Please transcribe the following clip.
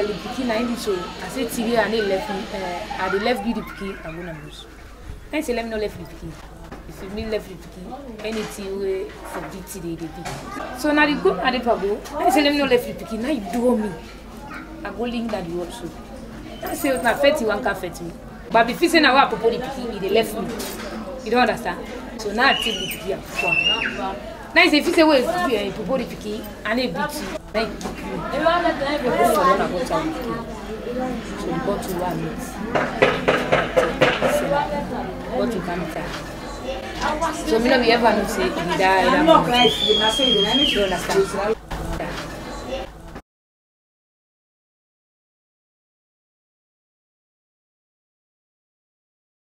le petit n'a dit so. À cette tirée année left à de left du petit à mon amour. Un c'est lève non left du petit. Il se met left du petit. Un est tiré c'est du tiré de petit. Son a dit quoi à des pabos. Un c'est lève non left du petit. N'a il dormi. À golling dans du workshop. Un c'est on a fait il wanka fait lui. Bah le fils n'a pas à propos du petit il est left lui. Il doit understand. Son a tiré du petit à quoi. Now if you say we are to body picky and a bitch like you they want to drive your bus around about town so you got to one what you can tell so me no be ever know say you die.